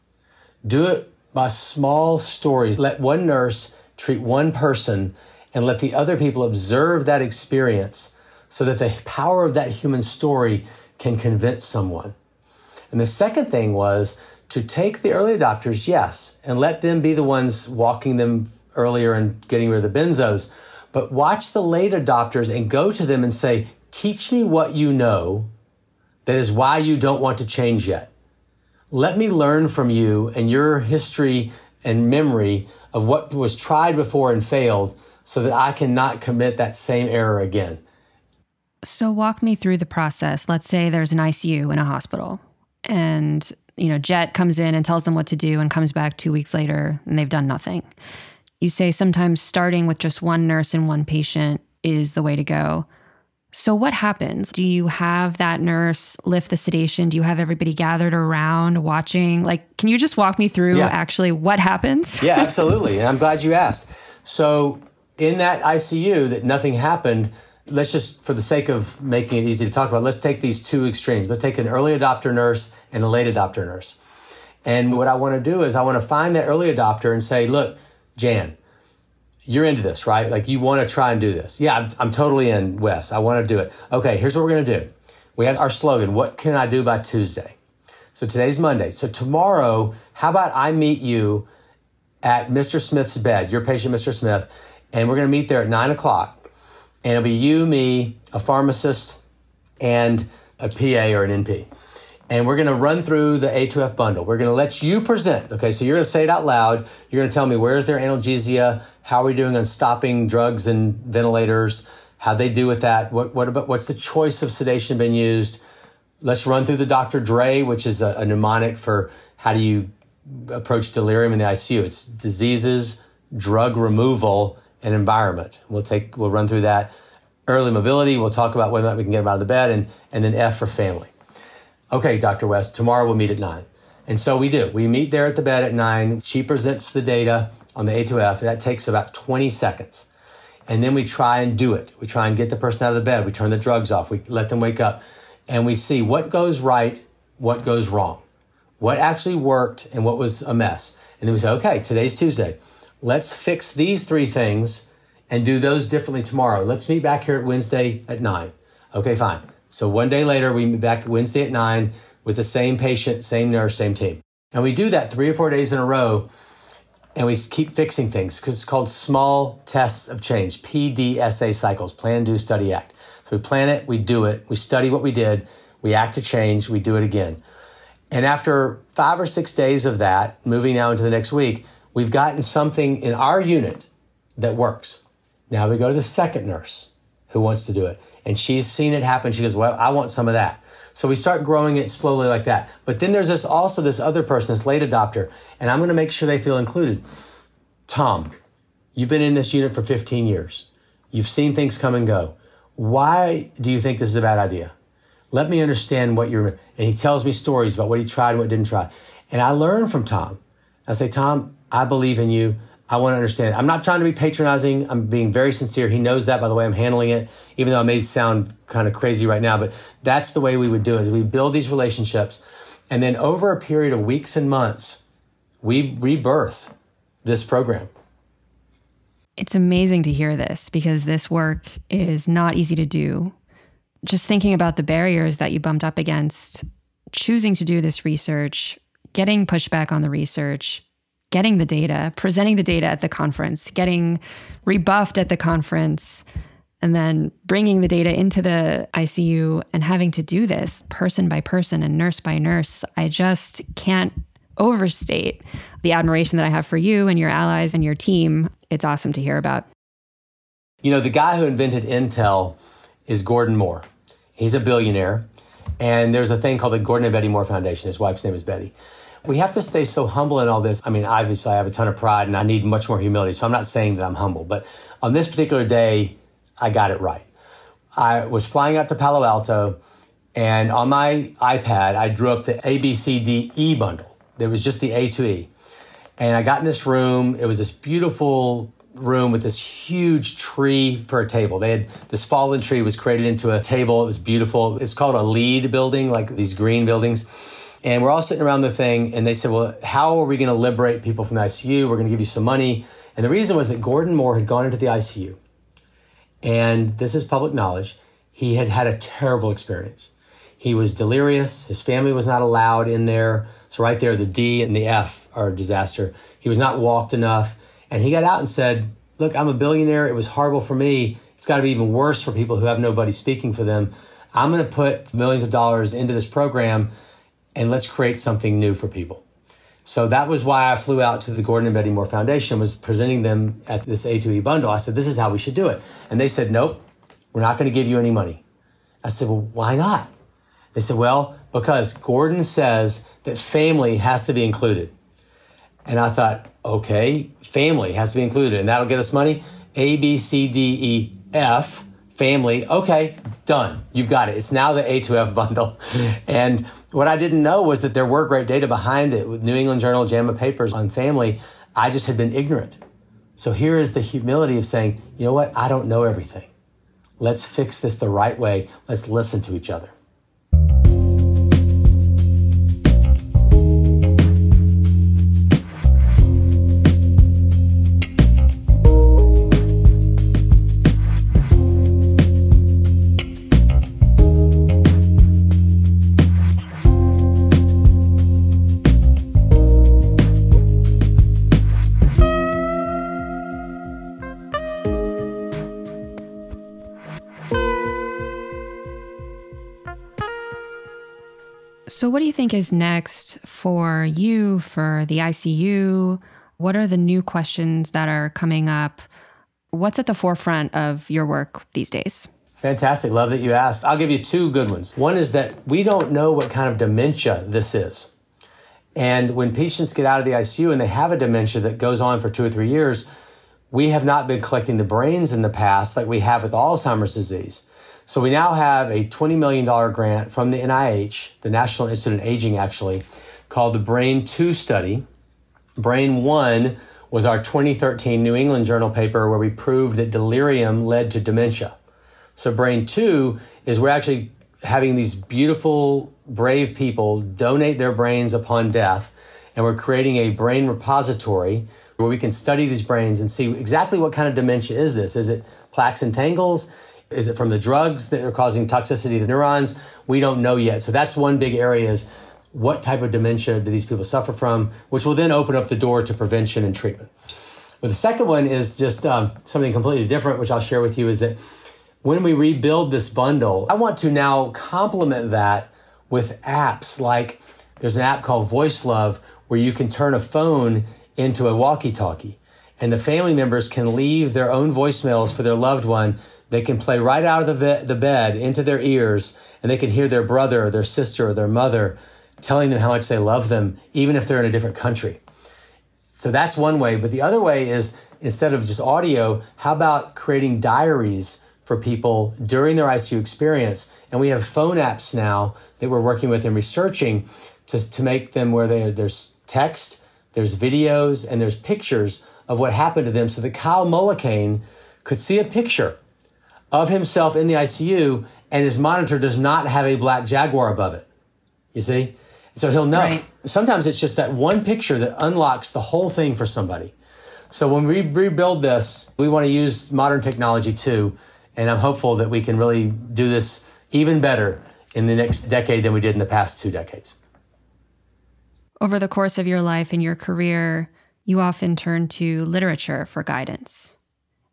Do it by small stories. Let one nurse treat one person and let the other people observe that experience so that the power of that human story can convince someone. And the second thing was to take the early adopters, yes, and let them be the ones walking them earlier and getting rid of the benzos, but watch the late adopters and go to them and say, teach me what you know that is why you don't want to change yet. Let me learn from you and your history and memory of what was tried before and failed so that I cannot commit that same error again. So walk me through the process. Let's say there's an I C U in a hospital and, you know, Jet comes in and tells them what to do and comes back two weeks later and they've done nothing. You say sometimes starting with just one nurse and one patient is the way to go. So what happens? Do you have that nurse lift the sedation? Do you have everybody gathered around watching? Like, can you just walk me through yeah. actually what happens? Yeah, absolutely. And I'm glad you asked. So in that I C U that nothing happened, let's just, for the sake of making it easy to talk about, let's take these two extremes. Let's take an early adopter nurse and a late adopter nurse. And what I want to do is I want to find that early adopter and say, look, Jan, you're into this, right? Like you want to try and do this. Yeah, I'm, I'm totally in, Wes. I want to do it. Okay, here's what we're going to do. We have our slogan, what can I do by Tuesday? So today's Monday. So tomorrow, how about I meet you at Mister Smith's bed, your patient, Mister Smith, and we're going to meet there at nine o'clock. And it'll be you, me, a pharmacist, and a P A or an N P. And we're going to run through the A two F bundle. We're going to let you present. Okay, so you're going to say it out loud. You're going to tell me where's their analgesia, how are we doing on stopping drugs and ventilators, how they do with that, what, what about, what's the choice of sedation been used. Let's run through the Doctor Dre, which is a, a mnemonic for how do you approach delirium in the I C U. It's diseases, drug removal, and environment. We'll take, we'll run through that. Early mobility, we'll talk about whether or not we can get them out of the bed, and, and then F for family. Okay, Doctor West, tomorrow we'll meet at nine. And so we do. We meet there at the bed at nine. She presents the data on the A two F. That takes about twenty seconds. And then we try and do it. We try and get the person out of the bed. We turn the drugs off. We let them wake up. And we see what goes right, what goes wrong, what actually worked, and what was a mess. And then we say, okay, today's Tuesday. Let's fix these three things and do those differently tomorrow. Let's meet back here at Wednesday at nine. Okay, fine. So one day later, we meet back Wednesday at nine with the same patient, same nurse, same team. And we do that three or four days in a row, and we keep fixing things because it's called small tests of change, P D S A cycles, plan, do, study, act. So we plan it, we do it, we study what we did, we act to change, we do it again. And after five or six days of that, moving now into the next week, we've gotten something in our unit that works. Now we go to the second nurse who wants to do it. And she's seen it happen. She goes, well, I want some of that. So we start growing it slowly like that. But then there's this also this other person, this late adopter, and I'm going to make sure they feel included. Tom, you've been in this unit for fifteen years. You've seen things come and go. Why do you think this is a bad idea? Let me understand what you're... And he tells me stories about what he tried and what didn't try. And I learn from Tom. I say, Tom, I believe in you. I want to understand. I'm not trying to be patronizing. I'm being very sincere. He knows that by the way I'm handling it, even though I may sound kind of crazy right now, but that's the way we would do it. We build these relationships. And then over a period of weeks and months, we rebirth this program. It's amazing to hear this because this work is not easy to do. Just thinking about the barriers that you bumped up against, choosing to do this research, getting pushback on the research, getting the data, presenting the data at the conference, getting rebuffed at the conference, and then bringing the data into the I C U and having to do this person by person and nurse by nurse. I just can't overstate the admiration that I have for you and your allies and your team. It's awesome to hear about. You know, the guy who invented Intel is Gordon Moore. He's a billionaire. And there's a thing called the Gordon and Betty Moore Foundation. His wife's name is Betty. We have to stay so humble in all this. I mean, obviously, I have a ton of pride and I need much more humility. So I'm not saying that I'm humble. But on this particular day, I got it right. I was flying out to Palo Alto. And on my iPad, I drew up the A B C D E bundle. There was just the A to E. And I got in this room. It was this beautiful room with this huge tree for a table. They had this fallen tree was created into a table. It was beautiful. It's called a lead building, like these green buildings. And we're all sitting around the thing, and they said, well, how are we going to liberate people from the I C U? We're going to give you some money. And the reason was that Gordon Moore had gone into the I C U. And this is public knowledge. He had had a terrible experience. He was delirious. His family was not allowed in there. So right there, the D and the F are a disaster. He was not walked enough. And he got out and said, look, I'm a billionaire. It was horrible for me. It's got to be even worse for people who have nobody speaking for them. I'm going to put millions of dollars into this program and let's create something new for people. So that was why I flew out to the Gordon and Betty Moore Foundation, was presenting them at this A two E bundle. I said, this is how we should do it. And they said, nope, we're not going to give you any money. I said, well, why not? They said, well, because Gordon says that family has to be included. And I thought, okay, family has to be included, and that'll get us money. A, B, C, D, E, F, family, okay, done. You've got it. It's now the A two F bundle. And what I didn't know was that there were great data behind it with New England Journal JAMA papers on family. I just had been ignorant. So here is the humility of saying, you know what? I don't know everything. Let's fix this the right way. Let's listen to each other. So what do you think is next for you, for the I C U? What are the new questions that are coming up? What's at the forefront of your work these days? Fantastic. Love that you asked. I'll give you two good ones. One is that we don't know what kind of dementia this is. And when patients get out of the I C U and they have a dementia that goes on for two or three years, we have not been collecting the brains in the past like we have with Alzheimer's disease. So we now have a twenty million dollar grant from the N I H, the National Institute on Aging actually, called the Brain two study. Brain one was our twenty thirteen New England Journal paper where we proved that delirium led to dementia. So Brain two is we're actually having these beautiful, brave people donate their brains upon death, and we're creating a brain repository where we can study these brains and see exactly what kind of dementia is this. Is it plaques and tangles? Is it from the drugs that are causing toxicity to the neurons? We don't know yet. So that's one big area is what type of dementia do these people suffer from, which will then open up the door to prevention and treatment. But the second one is just um, something completely different, which I'll share with you, is that when we rebuild this bundle, I want to now complement that with apps. Like there's an app called Voice Love where you can turn a phone into a walkie-talkie, and the family members can leave their own voicemails for their loved one. They can play right out of the, the bed into their ears, and they can hear their brother or their sister or their mother telling them how much they love them, even if they're in a different country. So that's one way. But the other way is, instead of just audio, how about creating diaries for people during their I C U experience? And we have phone apps now that we're working with and researching to, to make them where they, there's text, there's videos, and there's pictures of what happened to them, so that Kyle Mullican could see a picture of himself in the I C U and his monitor does not have a black jaguar above it, you see? So he'll know. Right. Sometimes it's just that one picture that unlocks the whole thing for somebody. So when we rebuild this, we want to use modern technology too, and I'm hopeful that we can really do this even better in the next decade than we did in the past two decades. Over the course of your life and your career, you often turn to literature for guidance.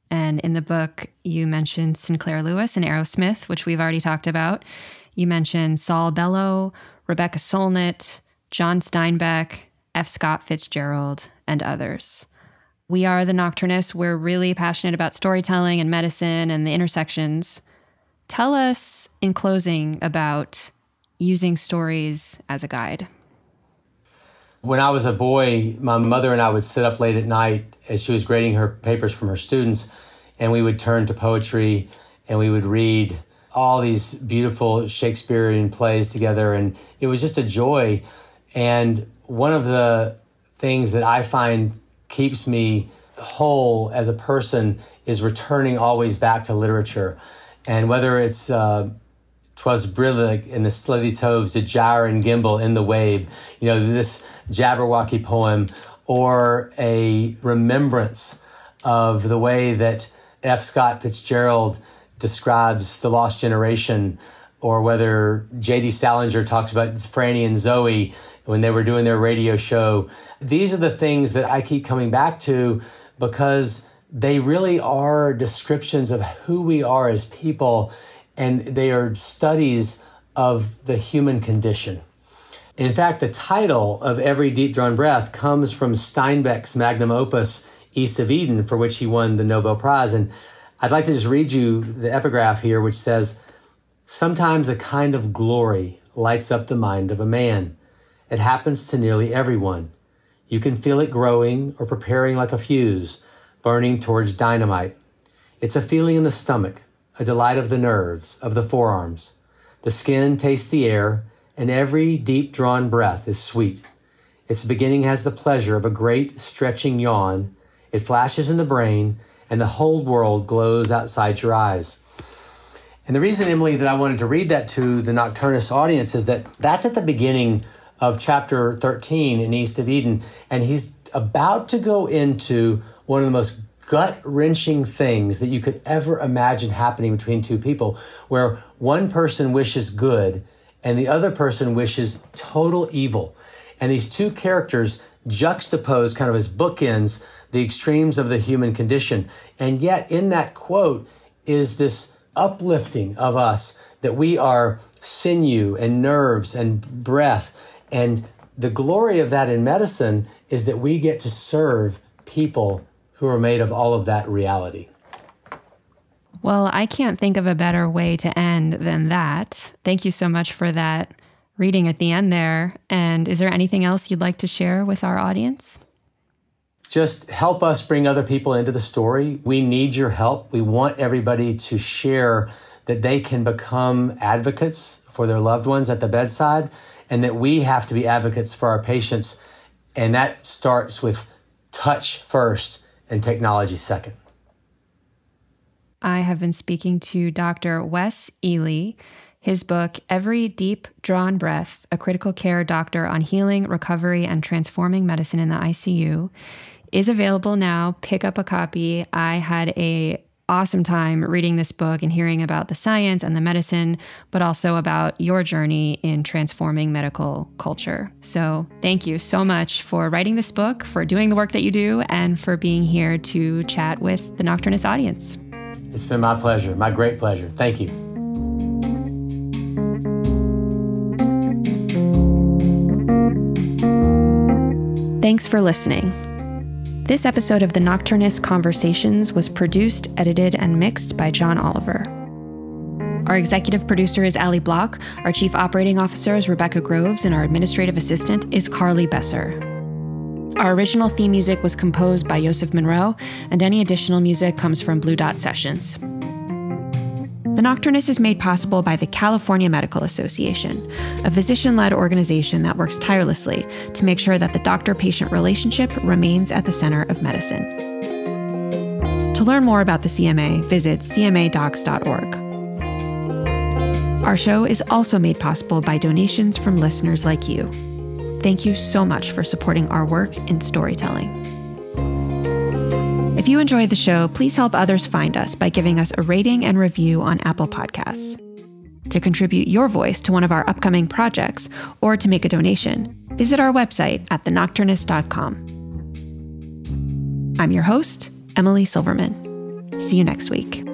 And in the book, you mentioned Sinclair Lewis and Arrowsmith, which we've already talked about. You mentioned Saul Bellow, Rebecca Solnit, John Steinbeck, F. Scott Fitzgerald, and others. We are the Nocturnists. We're really passionate about storytelling and medicine and the intersections. Tell us, in closing, about using stories as a guide. When I was a boy, my mother and I would sit up late at night as she was grading her papers from her students, and we would turn to poetry, and we would read all these beautiful Shakespearean plays together, and it was just a joy. And one of the things that I find keeps me whole as a person is returning always back to literature. And whether it's uh, "'Twas brillig in the slithy toves to gyre and gimble in the wabe," you know, this Jabberwocky poem, or a remembrance of the way that F. Scott Fitzgerald describes the lost generation, or whether J D. Salinger talks about Franny and Zoe when they were doing their radio show. These are the things that I keep coming back to because they really are descriptions of who we are as people, and they are studies of the human condition. In fact, the title of Every Deep Drawn Breath comes from Steinbeck's magnum opus, East of Eden, for which he won the Nobel Prize. And I'd like to just read you the epigraph here, which says, "Sometimes a kind of glory lights up the mind of a man. It happens to nearly everyone. You can feel it growing or preparing like a fuse, burning towards dynamite. It's a feeling in the stomach, a delight of the nerves, of the forearms. The skin tastes the air, and every deep-drawn breath is sweet. Its beginning has the pleasure of a great stretching yawn. It flashes in the brain, and the whole world glows outside your eyes." And the reason, Emily, that I wanted to read that to the Nocturnist audience is that that's at the beginning of chapter thirteen in East of Eden, and he's about to go into one of the most gut-wrenching things that you could ever imagine happening between two people, where one person wishes good and the other person wishes total evil. And these two characters juxtapose, kind of as bookends, the extremes of the human condition. And yet in that quote is this uplifting of us, that we are sinew and nerves and breath. And the glory of that in medicine is that we get to serve people who are made of all of that reality. Well, I can't think of a better way to end than that. Thank you so much for that reading at the end there. And is there anything else you'd like to share with our audience? Just help us bring other people into the story. We need your help. We want everybody to share that they can become advocates for their loved ones at the bedside, and that we have to be advocates for our patients. And that starts with touch first and technology second. I have been speaking to Doctor Wes Ely. His book, Every Deep Drawn Breath, A Critical Care Doctor on Healing, Recovery, and Transforming Medicine in the I C U, is available now. Pick up a copy. I had a awesome time reading this book and hearing about the science and the medicine, but also about your journey in transforming medical culture. So thank you so much for writing this book, for doing the work that you do, and for being here to chat with the Nocturnist audience. It's been my pleasure, my great pleasure. Thank you. Thanks for listening. This episode of The Nocturnist Conversations was produced, edited, and mixed by John Oliver. Our executive producer is Ali Block, our chief operating officer is Rebecca Groves, and our administrative assistant is Carly Besser. Our original theme music was composed by Yosef Monroe, and any additional music comes from Blue Dot Sessions. The Nocturnist is made possible by the California Medical Association, a physician-led organization that works tirelessly to make sure that the doctor-patient relationship remains at the center of medicine. To learn more about the C M A, visit c m a docs dot org. Our show is also made possible by donations from listeners like you. Thank you so much for supporting our work in storytelling. If you enjoy the show, please help others find us by giving us a rating and review on Apple Podcasts. To contribute your voice to one of our upcoming projects or to make a donation, visit our website at the nocturnist dot com. I'm your host, Emily Silverman. See you next week.